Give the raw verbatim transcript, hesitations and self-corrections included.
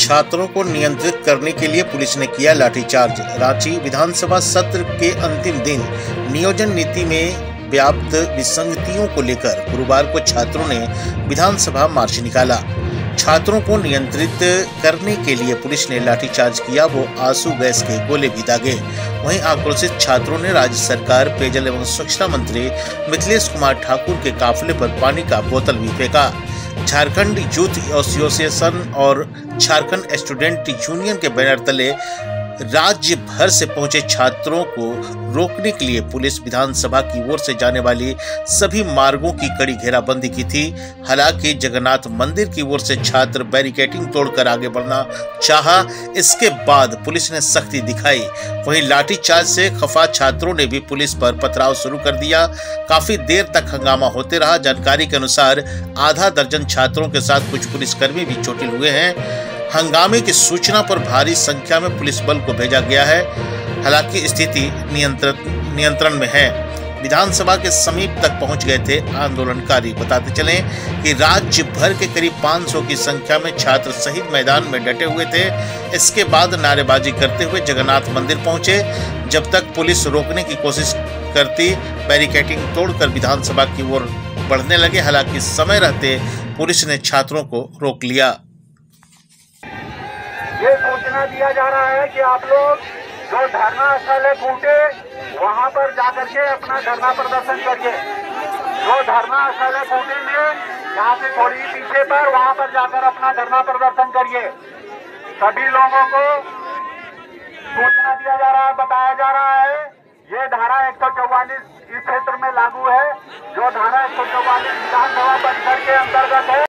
छात्रों को नियंत्रित करने के लिए पुलिस ने किया लाठीचार्ज। रांची विधानसभा सत्र के अंतिम दिन नियोजन नीति में व्याप्त विसंगतियों को लेकर गुरुवार को छात्रों ने विधानसभा मार्च निकाला। छात्रों को नियंत्रित करने के लिए पुलिस ने लाठीचार्ज किया, वो आंसू गैस के गोले भी दागे। वहीं आक्रोशित छात्रों ने राज्य सरकार, पेयजल एवं स्वच्छता मंत्री मिथिलेश कुमार ठाकुर के काफिले पर पानी का बोतल भी फेंका। झारखंड ज्योति एसोसिएशन और झारखंड स्टूडेंट यूनियन के बैनर तले राज्य भर से पहुंचे छात्रों को रोकने के लिए पुलिस विधानसभा की ओर से जाने वाली सभी मार्गों की कड़ी घेराबंदी की थी। हालांकि जगन्नाथ मंदिर की ओर से छात्र बैरिकेडिंग तोड़कर आगे बढ़ना चाहा, इसके बाद पुलिस ने सख्ती दिखाई। वहीं लाठीचार्ज से खफा छात्रों ने भी पुलिस पर पथराव शुरू कर दिया। काफी देर तक हंगामा होते रहा। जानकारी के अनुसार आधा दर्जन छात्रों के साथ कुछ पुलिसकर्मी भी चोटिल हुए हैं। हंगामे की सूचना पर भारी संख्या में पुलिस बल को भेजा गया है। हालांकि स्थिति नियंत्रण नियंत्रण में है। विधानसभा के समीप तक पहुंच गए थे आंदोलनकारी। बताते चलें कि राज्य भर के करीब पाँच सौ की संख्या में छात्र शहीद मैदान में डटे हुए थे। इसके बाद नारेबाजी करते हुए जगन्नाथ मंदिर पहुंचे। जब तक पुलिस रोकने की कोशिश करती, बैरिकेडिंग तोड़कर विधानसभा की ओर बढ़ने लगे। हालांकि समय रहते पुलिस ने छात्रों को रोक लिया। ये सूचना दिया जा रहा है कि आप लोग जो धरना स्थल है बूटे, वहाँ पर जाकर के अपना धरना प्रदर्शन करिए। जो धरना स्थल है बूटे में, यहाँ से थोड़ी पीछे पर, वहाँ पर जाकर अपना धरना प्रदर्शन करिए। सभी लोगों को सूचना दिया जा रहा है, बताया जा रहा है। ये धारा एक सौ चौवालीस इस क्षेत्र में लागू है, जो धारा एक सौ चौवालीस विधानसभा परिसर के अंतर्गत है।